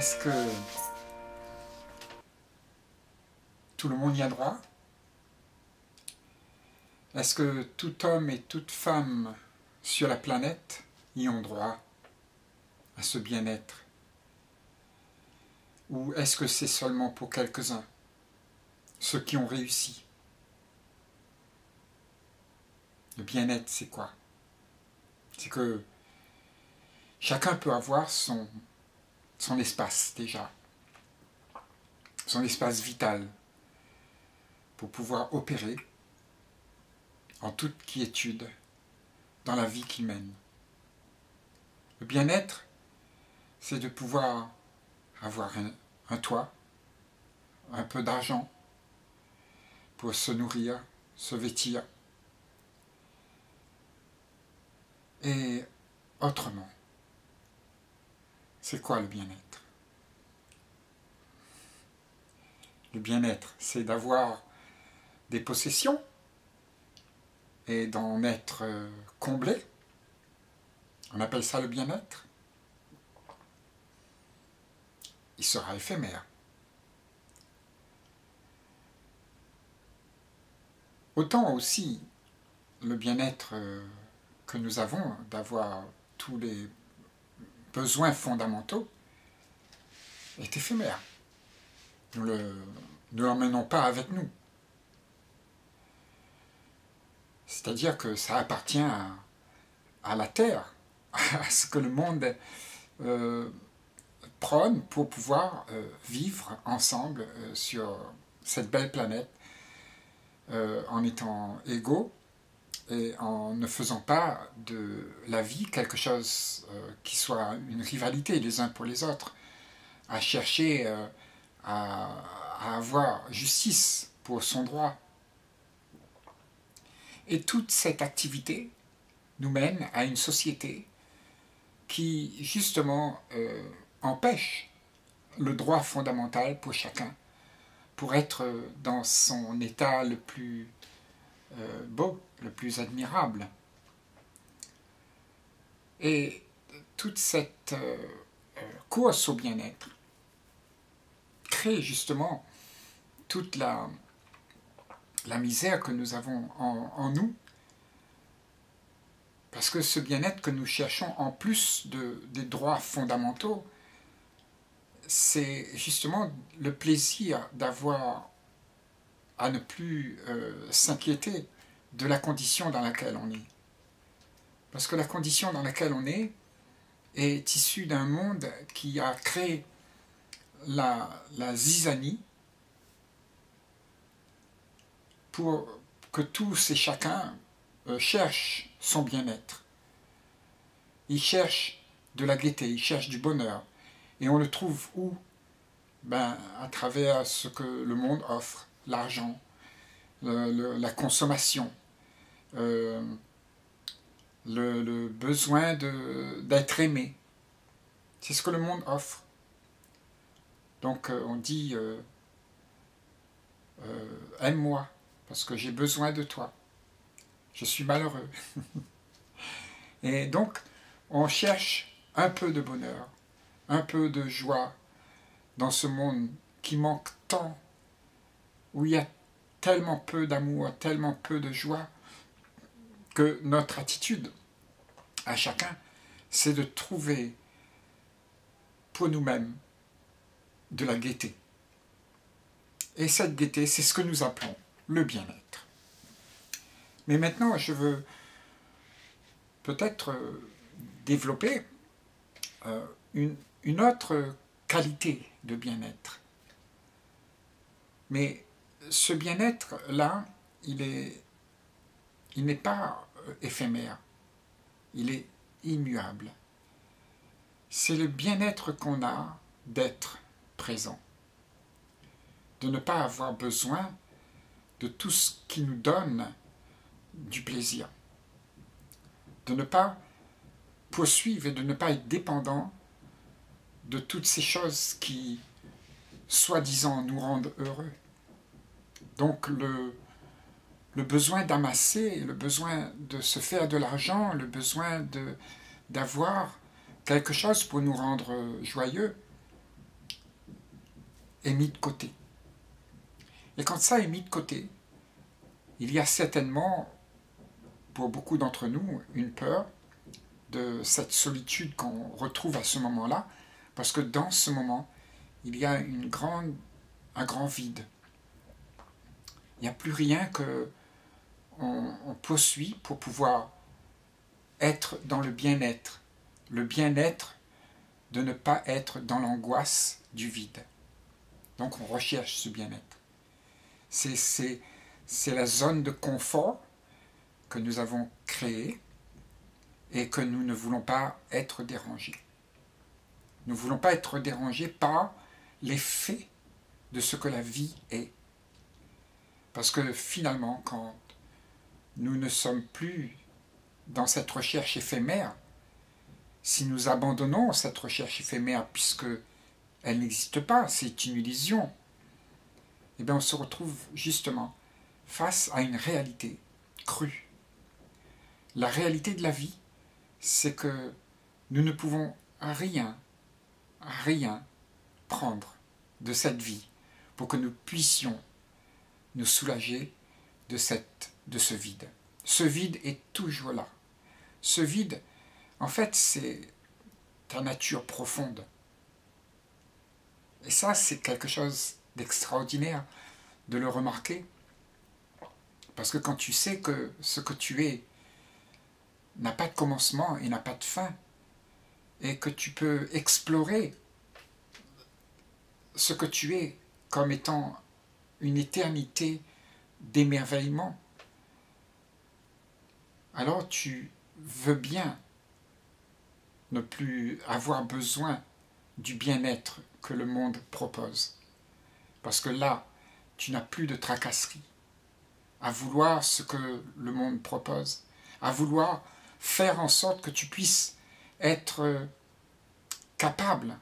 Est-ce que tout le monde y a droit? Est-ce que tout homme et toute femme sur la planète y ont droit à ce bien-être? Ou est-ce que c'est seulement pour quelques-uns, ceux qui ont réussi? Le bien-être, c'est quoi? C'est que chacun peut avoir son espace déjà, son espace vital, pour pouvoir opérer en toute quiétude dans la vie qu'il mène. Le bien-être, c'est de pouvoir avoir un toit, un peu d'argent pour se nourrir, se vêtir, et autrement. C'est quoi le bien-être? Le bien-être, c'est d'avoir des possessions et d'en être comblé. On appelle ça le bien-être. Il sera éphémère. Autant aussi le bien-être que nous avons d'avoir tous les besoins fondamentaux est éphémère. Nous ne l'emmenons pas avec nous. C'est-à-dire que ça appartient à la terre, à ce que le monde prône pour pouvoir vivre ensemble sur cette belle planète en étant égaux et en ne faisant pas de la vie quelque chose qui soit une rivalité les uns pour les autres, à chercher à avoir justice pour son droit. Et toute cette activité nous mène à une société qui, justement, empêche le droit fondamental pour chacun, pour être dans son état le plus beau, le plus admirable. Et toute cette course au bien-être crée justement toute la misère que nous avons en nous, parce que ce bien-être que nous cherchons, en plus des droits fondamentaux, c'est justement le plaisir d'avoir à ne plus s'inquiéter de la condition dans laquelle on est. Parce que la condition dans laquelle on est issue d'un monde qui a créé la zizanie, pour que tous et chacun cherche son bien-être. Il cherche de la gaieté, il cherche du bonheur. Et on le trouve où? Ben, à travers ce que le monde offre, l'argent, la consommation, le besoin d'être aimé. C'est ce que le monde offre. Donc on dit « aime-moi ». Parce que j'ai besoin de toi. Je suis malheureux. Et donc, on cherche un peu de bonheur, un peu de joie dans ce monde qui manque tant, où il y a tellement peu d'amour, tellement peu de joie, que notre attitude à chacun, c'est de trouver pour nous-mêmes de la gaieté. Et cette gaieté, c'est ce que nous appelons le bien-être. Mais maintenant, je veux peut-être développer une autre qualité de bien-être. Mais ce bien-être-là, il n'est pas éphémère, il est immuable. C'est le bien-être qu'on a d'être présent, de ne pas avoir besoin de tout ce qui nous donne du plaisir, de ne pas poursuivre et de ne pas être dépendant de toutes ces choses qui, soi-disant, nous rendent heureux. Donc le besoin d'amasser, le besoin de se faire de l'argent, le besoin d'avoir quelque chose pour nous rendre joyeux, est mis de côté. Et quand ça est mis de côté, il y a certainement, pour beaucoup d'entre nous, une peur de cette solitude qu'on retrouve à ce moment-là, parce que dans ce moment, il y a un grand vide. Il n'y a plus rien que on poursuit pour pouvoir être dans le bien-être. Le bien-être de ne pas être dans l'angoisse du vide. Donc on recherche ce bien-être. C'est la zone de confort que nous avons créée et que nous ne voulons pas être dérangés. Nous ne voulons pas être dérangés par l'effet de ce que la vie est. Parce que finalement, quand nous ne sommes plus dans cette recherche éphémère, si nous abandonnons cette recherche éphémère, puisque elle n'existe pas, c'est une illusion, eh bien on se retrouve justement face à une réalité crue. La réalité de la vie, c'est que nous ne pouvons rien prendre de cette vie pour que nous puissions nous soulager de ce vide. Ce vide est toujours là. Ce vide, en fait, c'est ta nature profonde. Et ça, c'est quelque chose d'extraordinaire de le remarquer. Parce que quand tu sais que ce que tu es n'a pas de commencement et n'a pas de fin, et que tu peux explorer ce que tu es comme étant une éternité d'émerveillement, alors tu veux bien ne plus avoir besoin du bien-être que le monde propose. Parce que là, tu n'as plus de tracasserie à vouloir ce que le monde propose, à vouloir faire en sorte que tu puisses être capable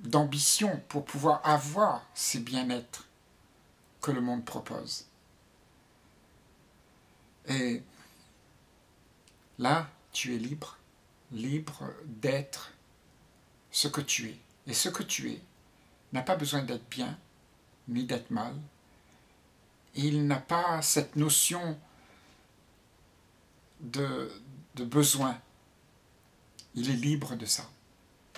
d'ambition pour pouvoir avoir ces bien-être que le monde propose. Et là, tu es libre, libre d'être ce que tu es. Et ce que tu es n'a pas besoin d'être bien, ni d'être mal. Il n'a pas cette notion de besoin. Il est libre de ça.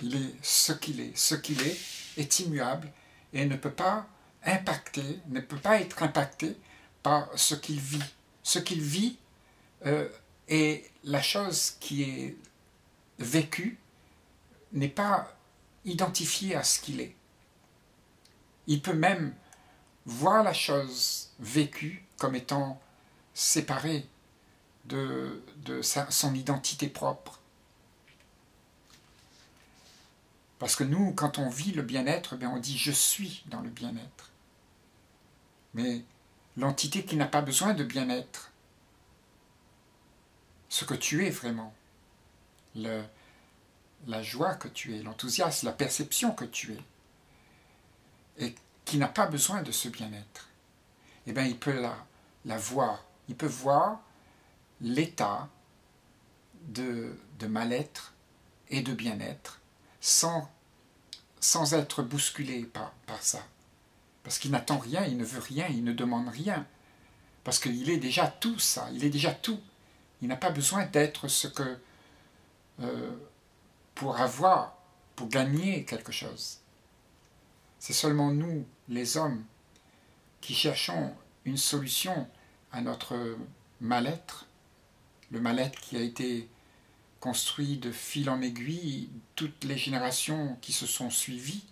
Il est ce qu'il est. Ce qu'il est immuable et ne peut pas impacter, ne peut pas être impacté par ce qu'il vit. Ce qu'il vit et la chose qui est vécue n'est pas identifiée à ce qu'il est. Il peut même voir la chose vécue comme étant séparée de son identité propre. Parce que nous, quand on vit le bien-être, on dit « je suis dans le bien-être ». Mais l'entité qui n'a pas besoin de bien-être, ce que tu es vraiment, la joie que tu es, l'enthousiasme, la perception que tu es, et qui n'a pas besoin de ce bien-être, eh bien il peut la voir. Il peut voir l'état de mal-être et de bien-être, sans être bousculé par ça. Parce qu'il n'attend rien, il ne veut rien, il ne demande rien. Parce qu'il est déjà tout ça, il est déjà tout. Il n'a pas besoin d'être ce que... pour gagner quelque chose. C'est seulement nous, les hommes, qui cherchons une solution à notre mal-être, le mal-être qui a été construit de fil en aiguille, toutes les générations qui se sont suivies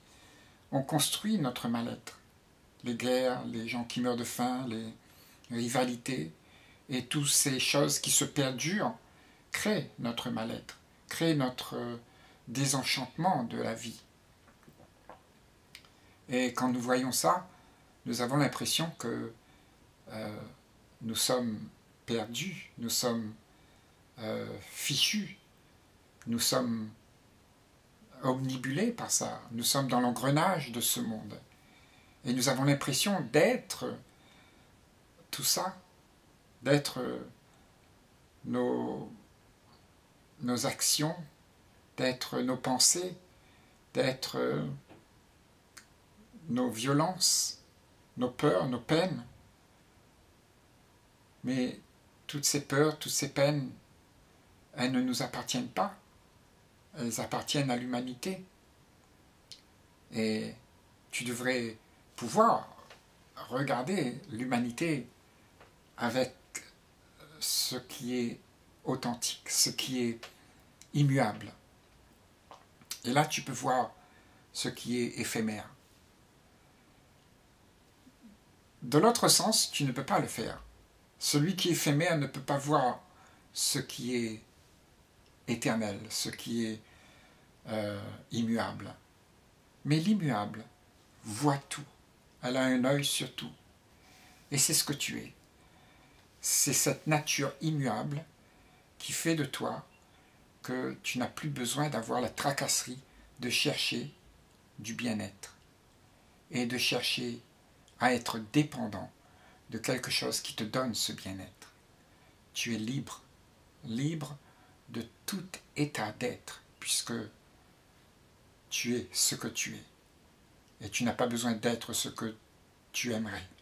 ont construit notre mal-être. Les guerres, les gens qui meurent de faim, les rivalités, et toutes ces choses qui se perdurent créent notre mal-être, créent notre désenchantement de la vie. Et quand nous voyons ça, nous avons l'impression que nous sommes perdus, nous sommes fichus, nous sommes omnibulés par ça, nous sommes dans l'engrenage de ce monde. Et nous avons l'impression d'être tout ça, d'être nos actions, d'être nos pensées, d'être nos violences, nos peurs, nos peines. Mais toutes ces peurs, toutes ces peines, elles ne nous appartiennent pas. Elles appartiennent à l'humanité. Et tu devrais pouvoir regarder l'humanité avec ce qui est authentique, ce qui est immuable. Et là, tu peux voir ce qui est éphémère. De l'autre sens, tu ne peux pas le faire. Celui qui est éphémère ne peut pas voir ce qui est éternel, ce qui est immuable. Mais l'immuable voit tout. Elle a un œil sur tout. Et c'est ce que tu es. C'est cette nature immuable qui fait de toi que tu n'as plus besoin d'avoir la tracasserie de chercher du bien-être et de chercher à être dépendant de quelque chose qui te donne ce bien-être. Tu es libre, libre de tout état d'être, puisque tu es ce que tu es. Et tu n'as pas besoin d'être ce que tu aimerais.